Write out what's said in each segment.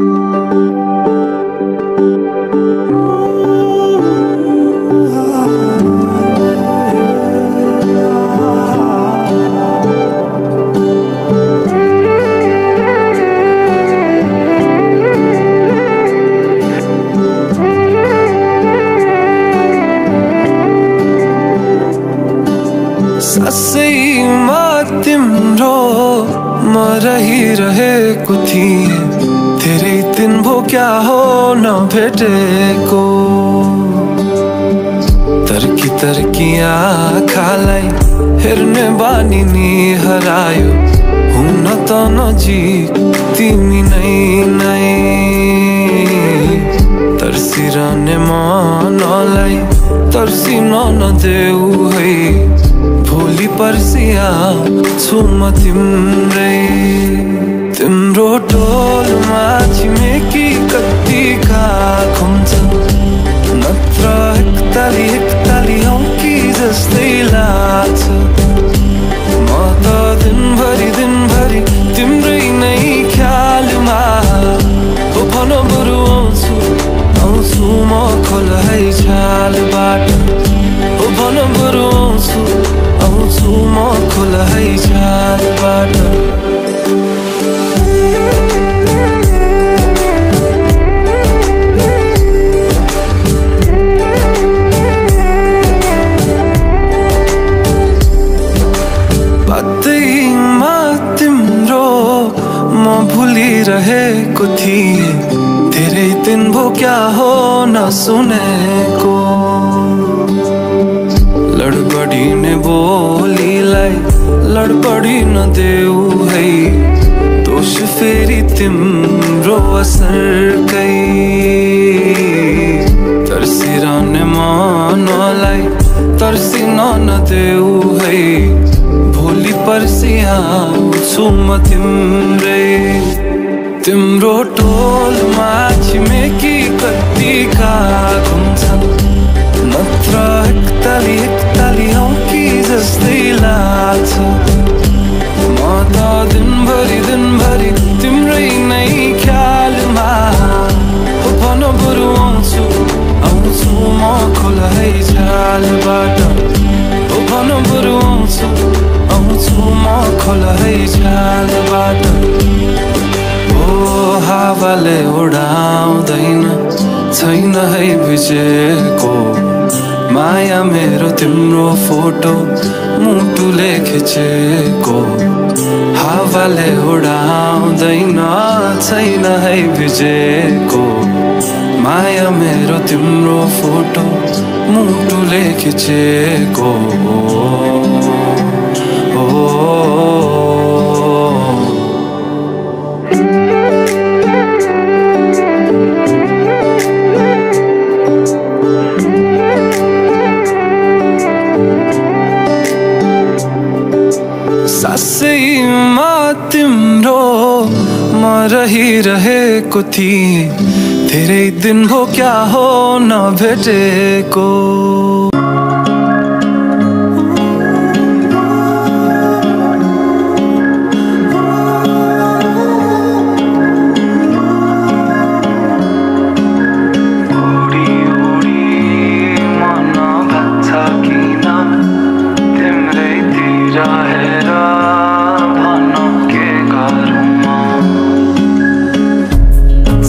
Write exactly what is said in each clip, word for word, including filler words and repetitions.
ससई माँ तिम्रो मरही रहे को थी तेरे दिन वो क्या हो न भेटे को तरकी तरकिया खालाई हिरने बानी नी हरायो हम न तो न जी तिमी नहीं नहीं तरसी रहने मानलाई तरसी न न देऊ है भोली परसिया सुम तिम्रे तिम्रो टोल माची में की कत्ती का खुम्च नत्र हिक्ताली हिक्ताली की जस्ते लाच माता दिन भरी दिन भरी तिम्रे नहीं ख्याल माँ वो भनो बरु आंसू आंसू माँ खोल है छाल बाट वो भनो बरु आंसू आंसू माँ खोल है छाल बाट। भूली रहे को थी तेरे दिन वो क्या हो न सुने को लड़बड़ी ने बोली लाई लड़बड़ी न देऊ है दोष फेरी तिम्रो असर गई तरसी रहने मान लाई तरसी न न देऊ है भोली परसिया सुम तिम्रे तिम्रो टोल माछ में की कत्ती का घुम्छा नत्र हिक्ताली हिक्ताली की जस्तै लाग्छ म त दिनभरि दिनभरि तिम्रै नै ख्यालमा भन बरु आउँछु आउँछु म खोलै छालबाट भन बरु आउँछु आउँछु म खोलै छालबाट। हावाले उडाउँदैन छैन है बिजेको माया मेरो तिम्रो फोटो मुटुले खिचेको हावाले उडाउँदैन छैन है बिजेको माया मेरो तिम्रो फोटो मुटुले खिचेको ससई माँ तिम्रो मरही रहे को थी तेरे दिन हो क्या हो न भेटे को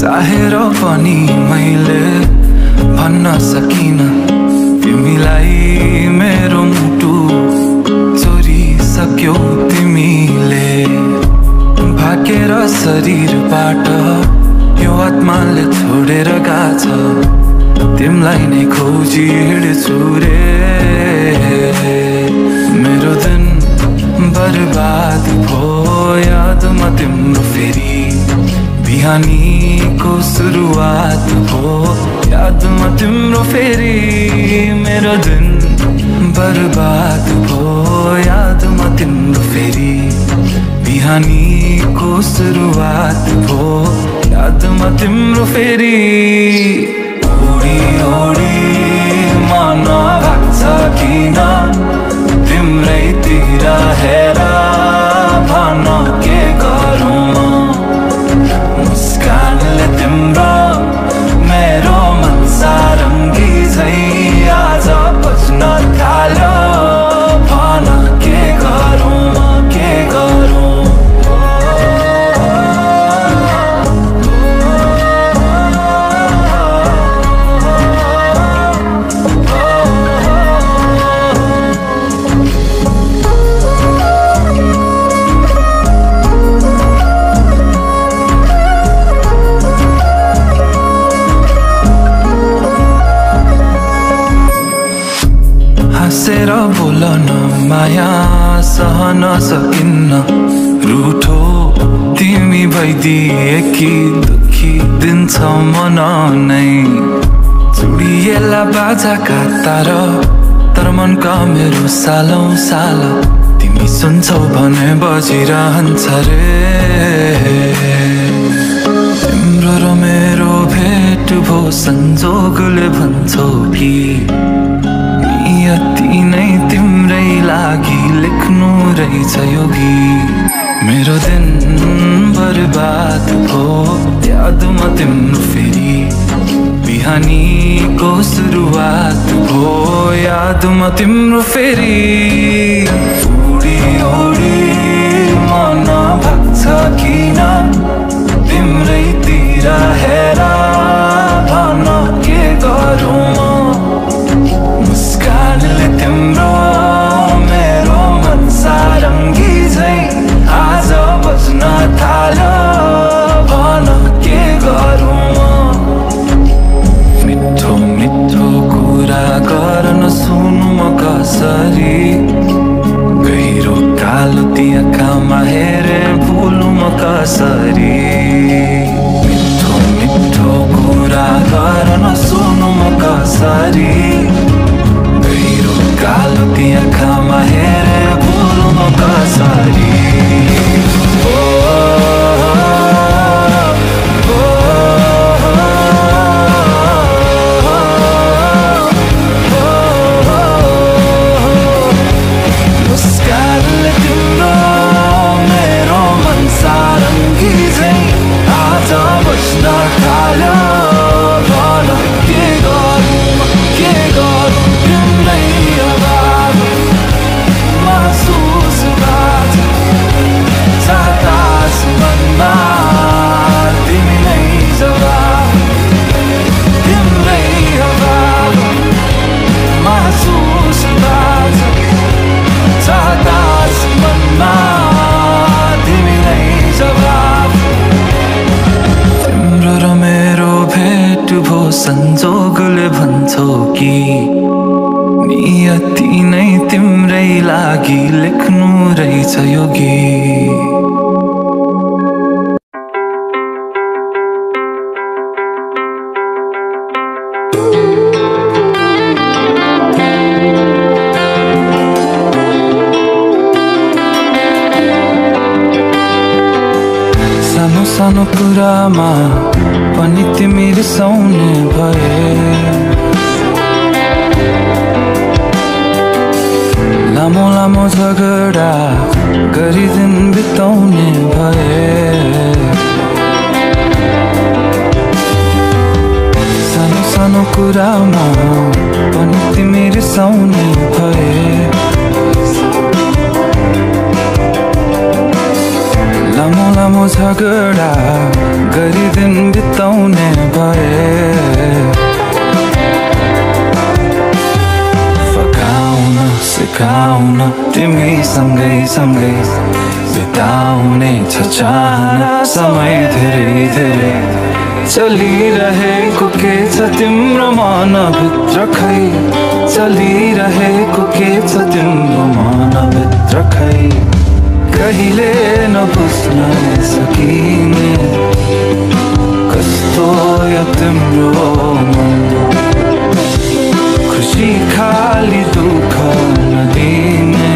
चाहेर पनि मैले भन्न सकिन तिमीलाई मेरो मुटु चोरी सक्यौ तिमीले भागेर शरीरबाट यो आत्माले छोडेर गाछ तिमलाई नै खोजी हिँड्छु रे मेरो दिन बर्बाद भयो यादमा तिम्रो फेरि बिहानी को सुरुआत हो याद म तिम्रो फेरि मेरो दिन बर्बाद हो याद म तिम्रो फेरि बिहानी को सुरुआत हो याद म तिम्रो फेरि ओडी ओडी मन लाग्छ किन तिम्रै तिर हेर भन के गरौँ मुस्कानले सकिन्न रूठो तिमी भइदिएकी दुखी दिन छ मन नै चुडिएला बाजाका तारा तर मनका मेरो सालौ साल तिमी सुन्छौ भने बजिरहन्छ रे तिम्रो र मेरो भेट भो संजोगले भन्छौ कि नियति नै तिम्रै लागि लेख्नु रहेछ यो गीत मेरो दिन बर्बाद हो यादमा तिम्रो फेरि बिहानी को सुरुवात हो यादमा तिम्रो फेरि उडी उडी मन भक्छ किन तिम्रै तिर हेरा भन के गरौँ म मुस्कानले तिम्रो मेरो मन सारङ्गी झै आज बस्न थालो भन के गरौँ मिठो मिठो कुरा गर्न सुनु म कसरी गहिरो कालो तियाकामा हेरे भुलु म कसरी मिठो मिठो कुरा गर्न सुनु म कसरी गहिरो कालो तियाकामा हेरे भुलु म कसरी संजोगले भन्छौ कि नियति नै तिम्रै लागि लेख्नु रहेछ यो गीत सानो कुरामा पनि तिमी रिसाउने भए लामो लामो झगडा गरी दिन बिताउने भए सानो सानो कुरामा पनि तिमी रिसाउने भए लामो लामो झगडा गरी दिन बिताउने भए फकाउन सिकाउन तिमी सँगै सँगै बिताउने छ चाहना समय धेरै धेरै चलिरहेको के छ तिम्रो मनभित्र खै चलिरहेको के छ तिम्रो मनभित्र खै कहिले नबुझ्न सकिने कस्तो यो तिम्रो खुसी खाली दुःख नदिने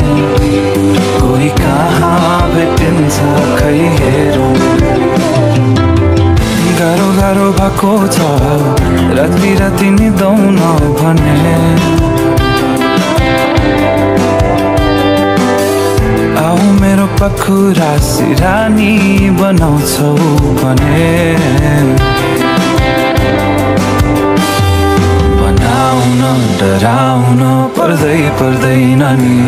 कोही कहाँ भेटिन्छ खै हेरौँ गाह्रो गाह्रो भएको छ राति राति निदाउन भने आओ मेरो पखुरा सिरानी बनाउँछौ भने बनाउन डराउन पर्दै पर्दैन नि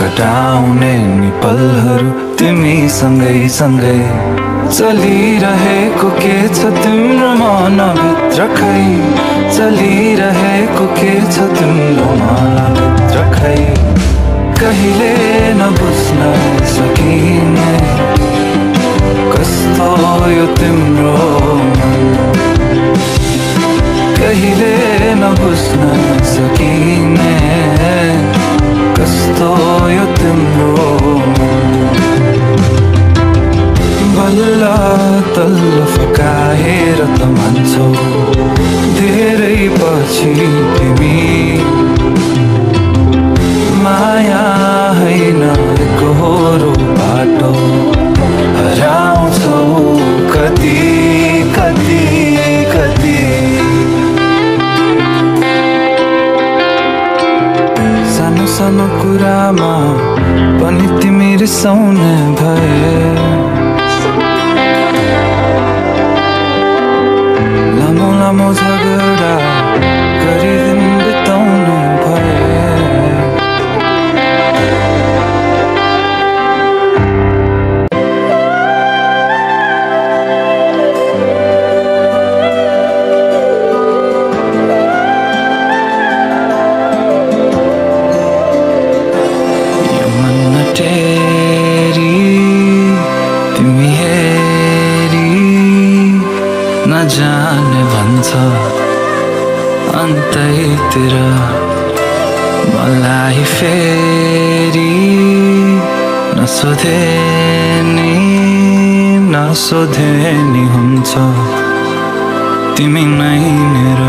कटाउने नि पलहरू तिमी सँगै सँगै चलिरहेको के छ तिम्रो मनभित्र खै चलिरहेको के छ तिम्रो मनभित्र खै कहिले नबुझ्न सकिने कस्तो यो तिम्रो कहिले नबुझ्न सकिने कस्तो यो तिम्रो तल्ल फकाएर त मान्छौ धेरै पछि तिमी माया हैन गोरो बाटो हराउँछौ कति कति कति सानो सानो कुरामा पनि तिमी रिसाउने भए लामो झगडा गरी दिन बिताउनु भए यो मन टेरी तिमी हेरी नजाने अन्त्यतिर मलाई फेरि नसोधे नि नसोधे नि हुन्छ तिमी नै हेर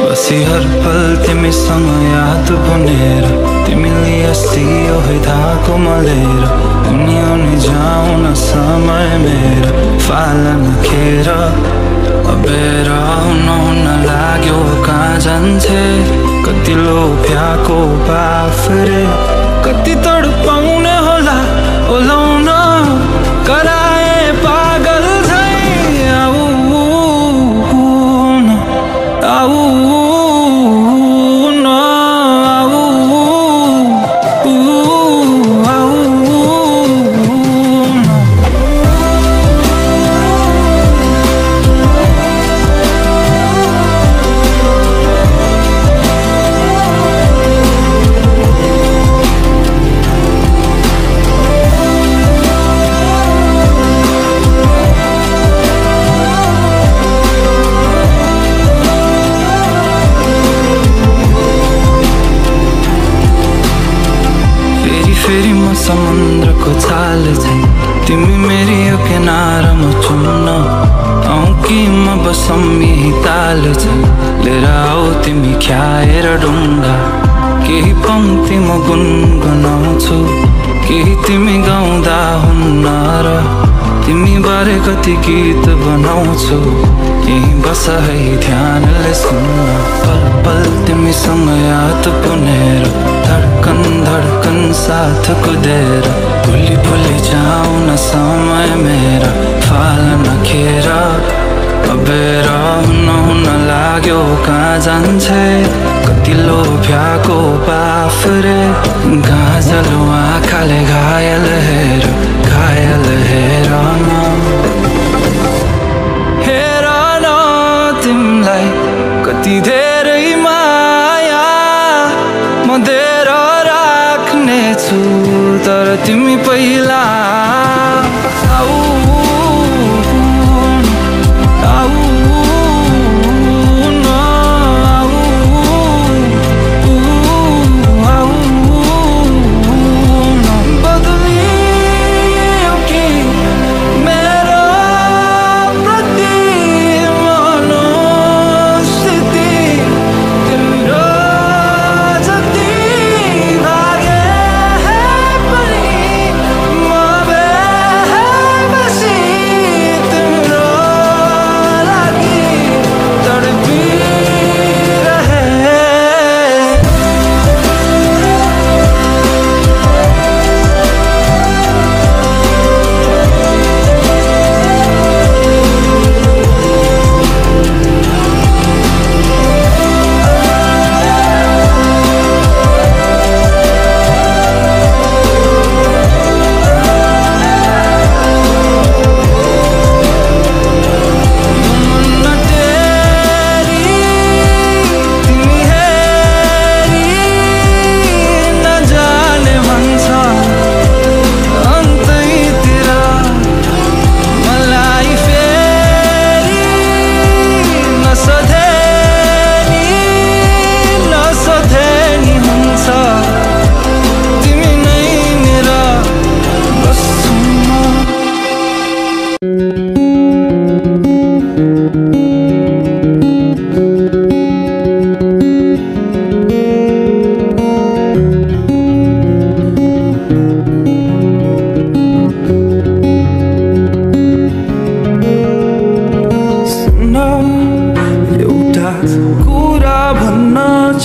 बसी हर पल तिमीसँग याद बनेर तिमीले अस्ति यो धाको मलेर उनी उनी जाउन समय मेरो फालन खेर अबेर आउन हुन लाग्यो कहाँ जान्छे कति लोभ्याको पाफ रे कति तडपाउने होला ओलाउन कराए पागल झै आऊ न आऊ न आऊ समुद्र को छाल झै तिमी मेरी यो किनारमा चुम्न आऊ कि म बसम यही ताल झै लिएर आऊ तिमी ख्याएर डुङ्गा केही पंक्ति म गुनगुनाउँछु केही तिमी गाउँदा हुन्न र तिमी बारे कति गीत बनाउँछु यही बस है ध्यानले सुन्न पल पल तिमीसँग याद पुनेर धड्कन धड्कन साथ कुदेर भुली भुली जाऊ न समय मेरा फालन खेर अबेर हुन हुन लाग्यो कहाँ जान्छे कति लोभ्याको पाफ रे गाजल आँखाले घायल हेर घायल हेर तिमलाई कति धेरै माया म दिएर राख्ने छु तर तिमी पहिला आऊ आऊ न आऊ आऊ न बदलियो कि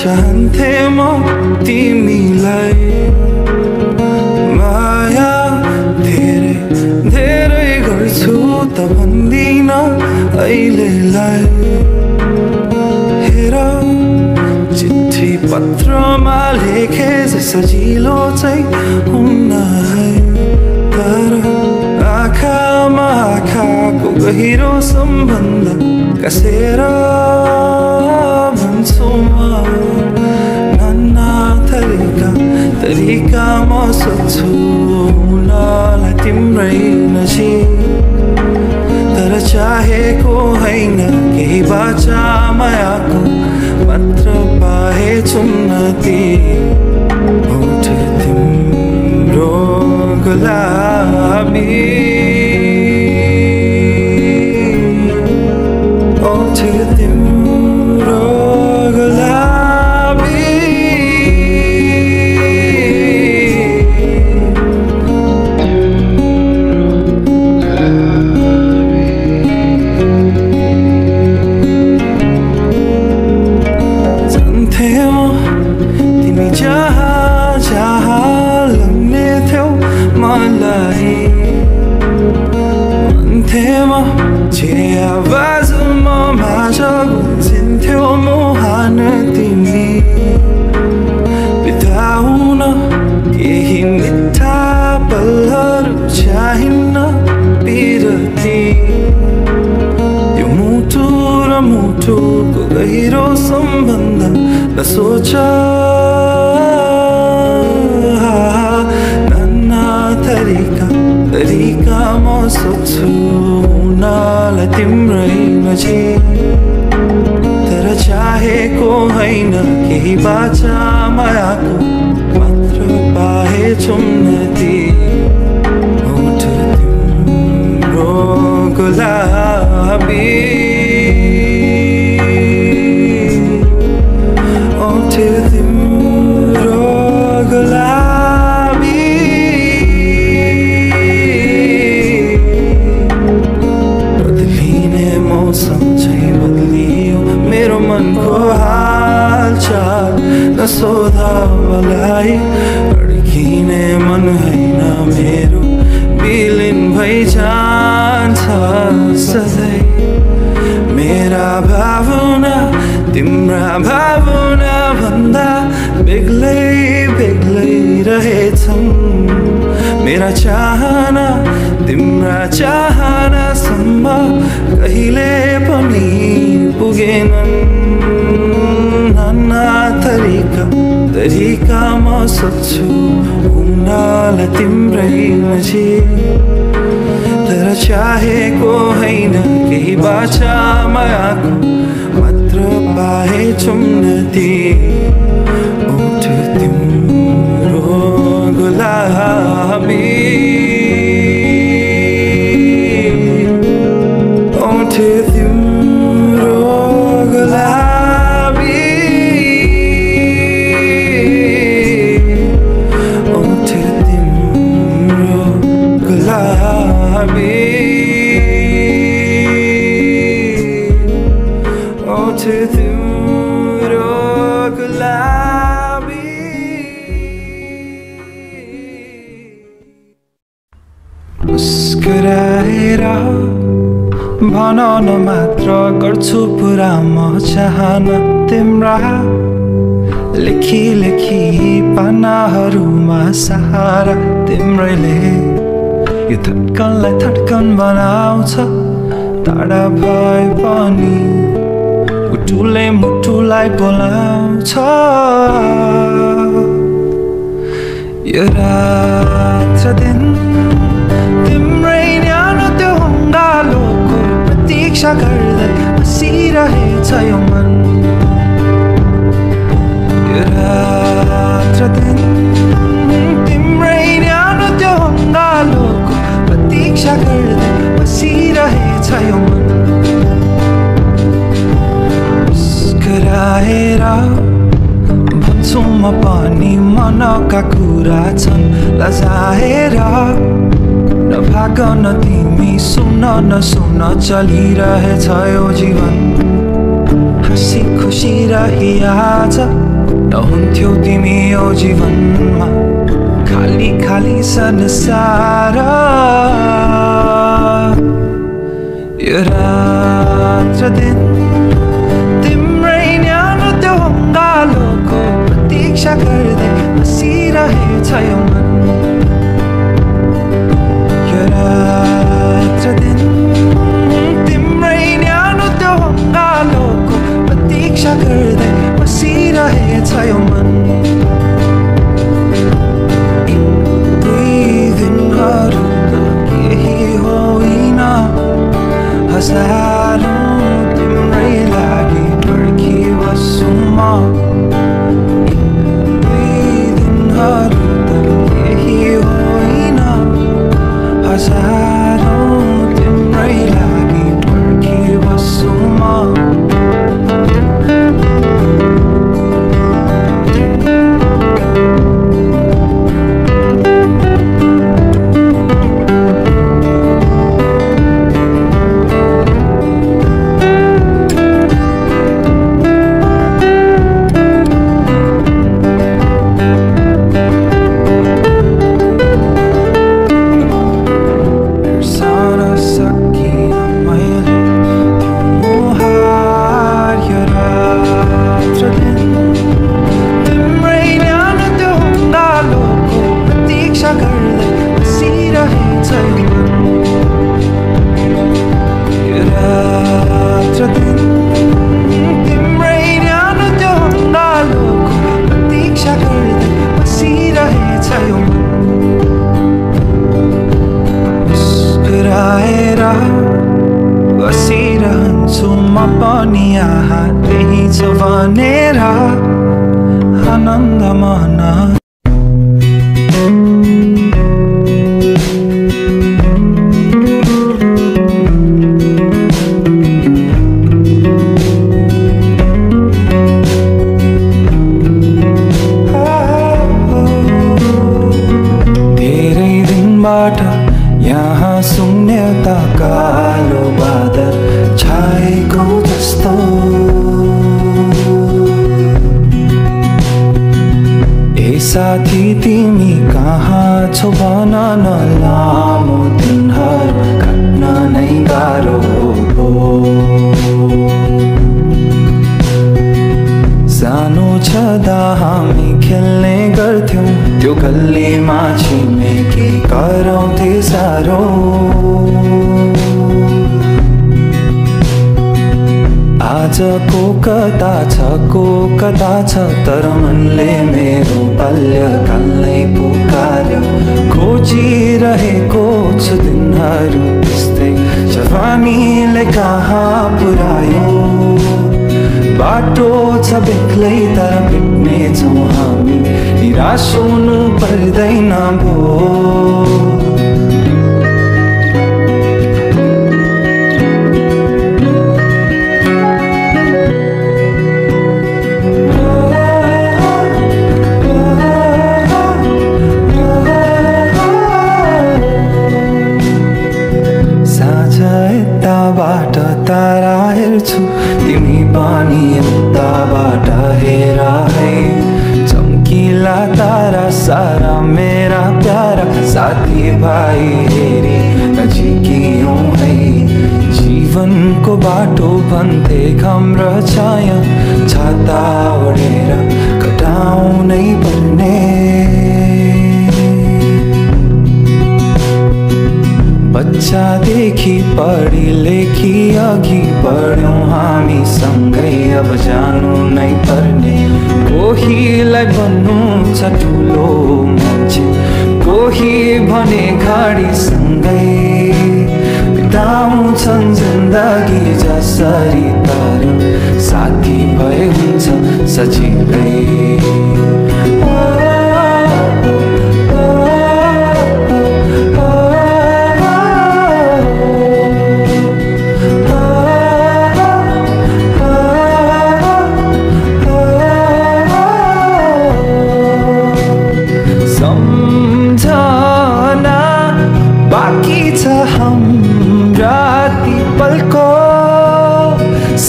चाहन्थे म तिमीलाई माया धेरै धेरै गर्छु त भन्दिन अहिलेलाई। हेर चिठी पत्रमा लेखे सजिलो चाहिँ हुन्न है, तर आँखामा आँखाको गहिरो सम्बन्ध कसेर तरीका म सोध्छु हुनलाई तिम्रै नजिक, तर चाहेको होइन केही बाचा मायाको मात्र पाए चुम्न ओठ तिम्रो गुलाबी, ओठ तिम्रो गुलाबी। गहिरो सम्बन्ध न सोच नाना तरिका तरिका म सोध्छु हुनलाई तिम्रै नजिक, तर चाहेको होइन केही बाचा मायाको मात्र पाए चुम्न ओठ तिम्रो गुलाबी। सोधा मलाई अड्किने मन हैन मेरो, बिलिन भई जान्छ सधैँ मेरा भावना तिम्रा भावना भन्दा बेग्लै बेग्लै रहेछन् मेरा चाहना तिम्रा चाहनासम्म कहिले पनि पुगेनन्। नाना तरिका तरिका म सोध्छु हुनलाई तिम्रै नजिक, तर चाहेको होइन केही बाचा मायाको मात्र पाए चुम्न ओठ तिम्रो गुलाबी, ओठ तिम्रो गुलाबी। मुस्कुराएर भनौन मात्र गर्छु पुरा म चाहना तिम्रा, लेखी लेखी पानाहरूमा सहारा तिम्रैले यो थट्कनलाई थट्कन बनाउँछ टाढा भए पनि मुटुले मुटुलाई बोलाउँछ। यो रात र दिन तिम्रै न्यानो त्यो अङ्गालोको प्रतीक्षा गर्दै बसिरहेछ यो मन। यो रात र दिन तिम्रै न्यानो त्यो अङ्गालोको प्रतीक्षा गर्दै बसि रहेछ यो मन मुस्कुराएर भन्छौँ म पनि मनका कुरा छन् लजाएर नभागन तिमी सुन्न नसुन्न चलिरहेछ यो जीवन हाँसी खुसी रही आज नहुन्थ्यौ तिमी यो जीवनमा खाली खाली संसार यो रात्र दिन तिम्रै न्यानो त्यो अङ्गालोको प्रतीक्षा गर्दै बसिरहेछ यो मन यो रात्र दिन तिम्रै न्यानो त्यो अङ्गालोको प्रतीक्षा गर्दै बसिरहेछ यो मन सालों तिम्रै लागि पर्खी बस्छु म दिनहरू त केही होइन हजारौँ तिम्रै लागि पर्खी बस्छु म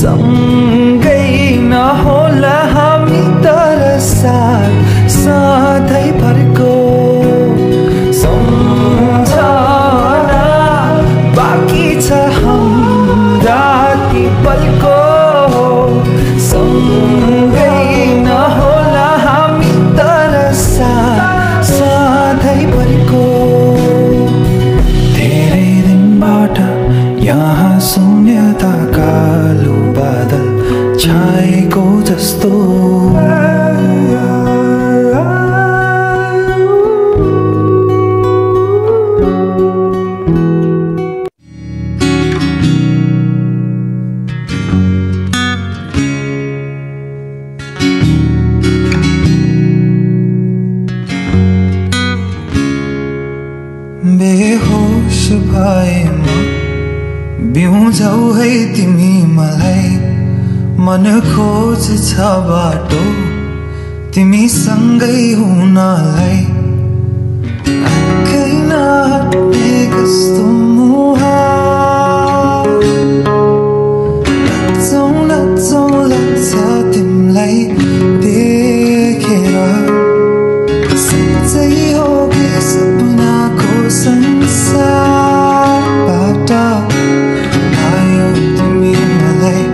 सम गई न होला हामी तर साथ साथै भरको सम्झना बाँकी छ हाम्रा ती पलको जस्तो बेहोश भए म बिउझौ है तिमी मलाई मन खोज छ बाटो तिमी सँगै हुनलाई आँखैन हट्ने कस्तो मुहार नचौँ नचौँ लाग्छ तिमीलाई देखेर सच्चै हो कि सपनाको संसारबाट आयो तिमी मलाई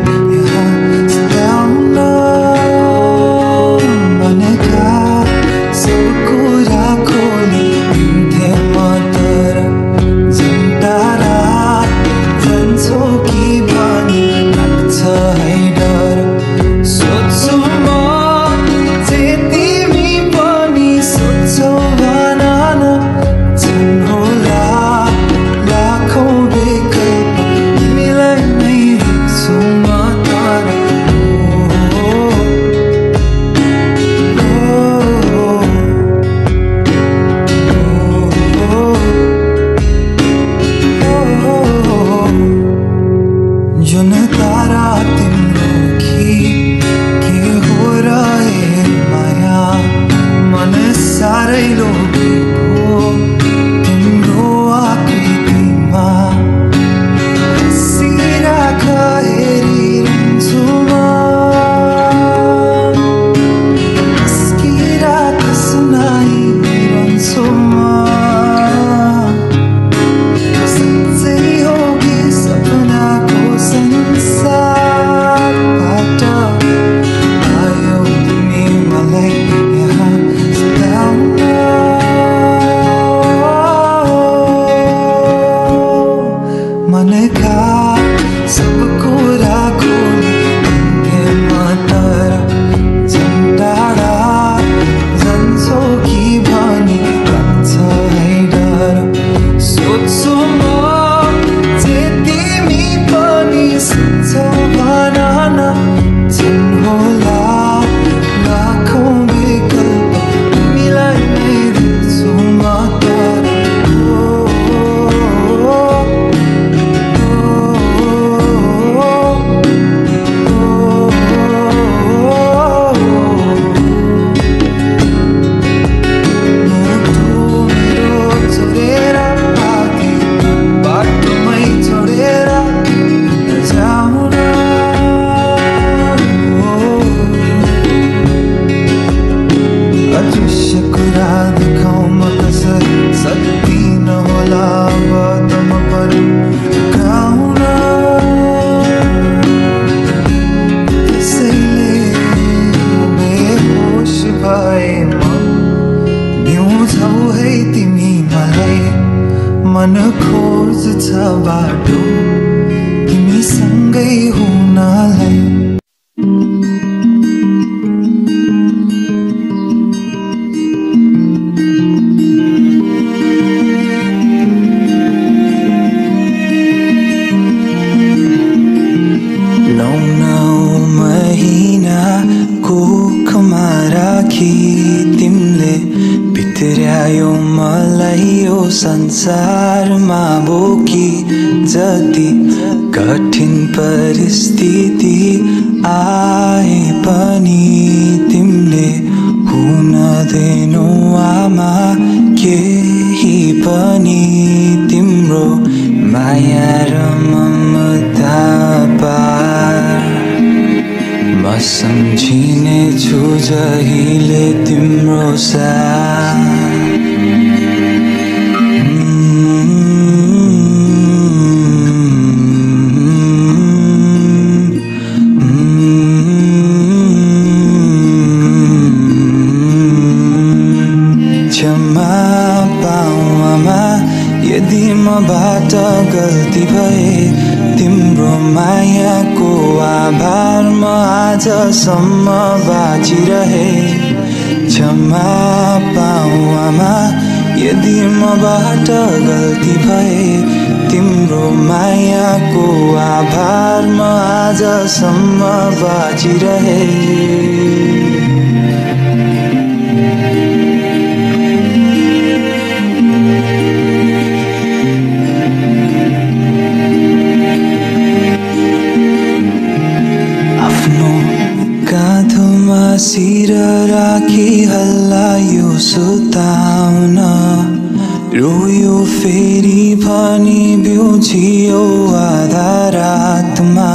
तिम्रो माया र ममता पार सम्झिने छु जहिले तिम्रो साथ। यदि मबाट गल्ती भए तिम्रो मायाको आभारमा आजसम्म बाँचिरहे। क्षमा पाऊ आमा, यदि मबाट गल्ती भए तिम्रो मायाको आभारमा आजसम्म बाँचिरहे। सिर राखी हल्लायो सुताउन, रोयो फेरि भनी बिउजियो आधा रातमा।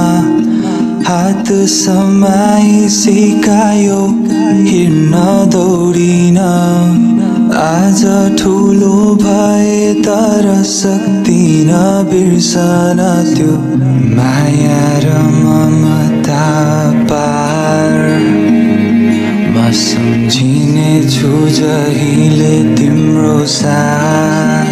हात समाई सिकायो हिँड्न दौडिन, आज ठुलो भए तर सक्दिन बिर्सन त्यो माया र ममता पार। सम्झिने छु जहिले तिम्रो साथ।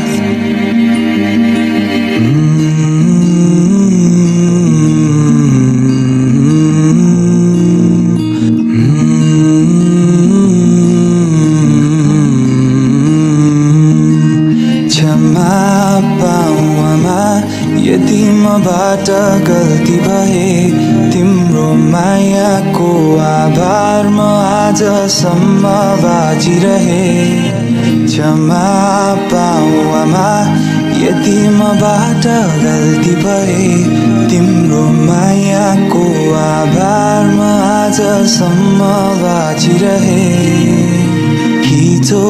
क्षमा पाऊ आमा, यदि मबाट गल्ती भए तिम्रो मायाको आभारमा आजसम्म बाँचिरहे। क्षमा पाऊ आमा, यदि मबाट गल्ती भए तिम्रो मायाको आभारमा आजसम्म बाँचिरहे। हिजो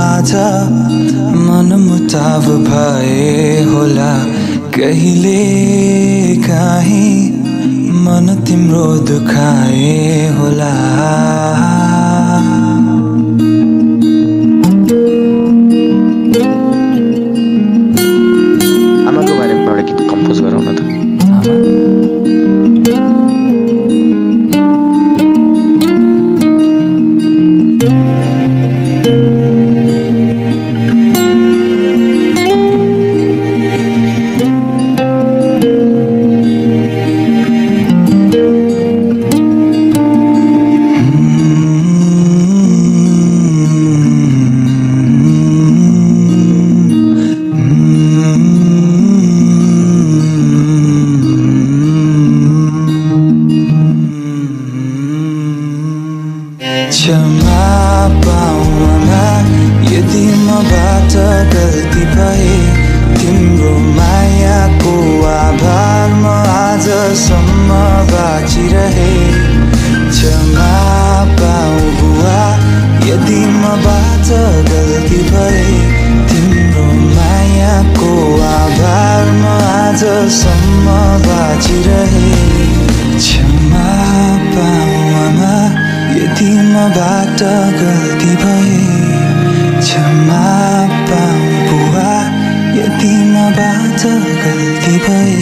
आज मनमुटाव भए होला, कहिले काहीँ मन तिम्रो दुखाए होला। आमाको बारेमा एउटा गीत कम्पोज गरौँ न त। क्षमा पाऊ आमा, यदि मबाट गल्ती भए तिम्रो मायाको आभारमा आजसम्म बाँचिरहे। क्षमा पाऊ बुवा, यदि मबाट गल्ती भए तिम्रो मायाको आभारमा आजसम्म बाँचिरहे। क्षमा पाऊ आमा, यदि मबाट गल्ती भए। क्षमा पाऊ बुवा, यदि मबाट गल्ती भए।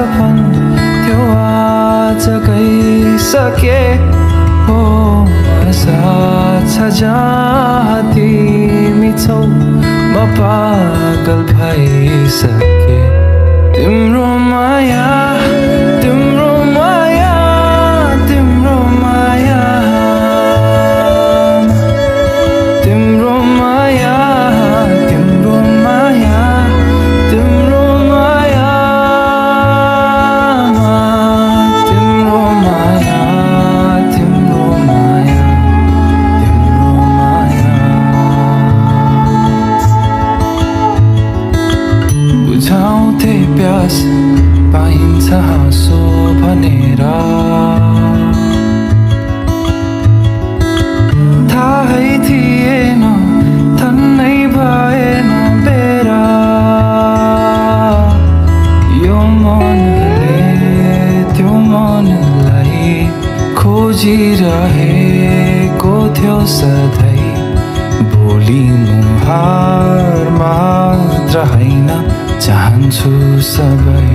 Upon your जहाँ तिमी छौ म पागल भइसके। तिम्रो माया तिम्रो माया तिम्रो माया तिम्रो माया तिम्रो माया तिम्रो माया तिम्रो माया तिम्रो माया तिम्रो माया। बुझाउँथे प्यास पाइन्छ हाँसो भनेर, थाहै थिएन तन्नै भएन बेरा। यो मनले त्यो मनलाई खोजिरहेको थियो सधैँ, भोलि मुहार मात्र होइन चाहन्छु सबै।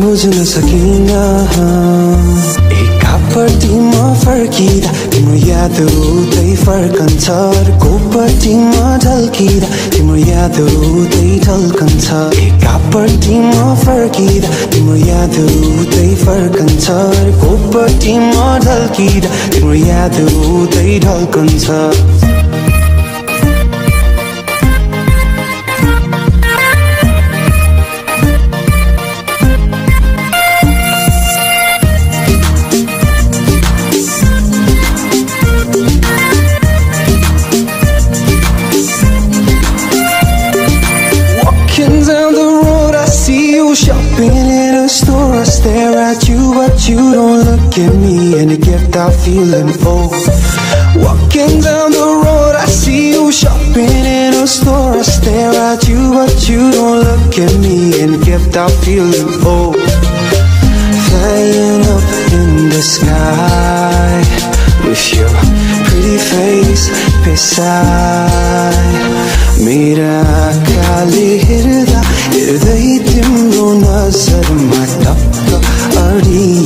Buझ्न सकिन एकपट्टि म फर्किँदा तिम्रो याद उतै फर्कन्छ अर्कोपट्टिमा झल्किँदा तिम्रो याद उतै झल्कन्छ एकापट्टिमा फर्किँदा तिम्रो याद उतै फर्कन्छ अर्कोपट्टिमा झल्किँदा तिम्रो याद उतै ढल्कन्छ Shopping in a store, I stare at you, but you don't look at me, and I get that feeling old. Walking down the road, I see you. Shopping in a store, I stare at you, but you don't look at me, and I get that feeling old. Flying up in the sky with your pretty face beside mera kali hirda. They didn't know us at my top.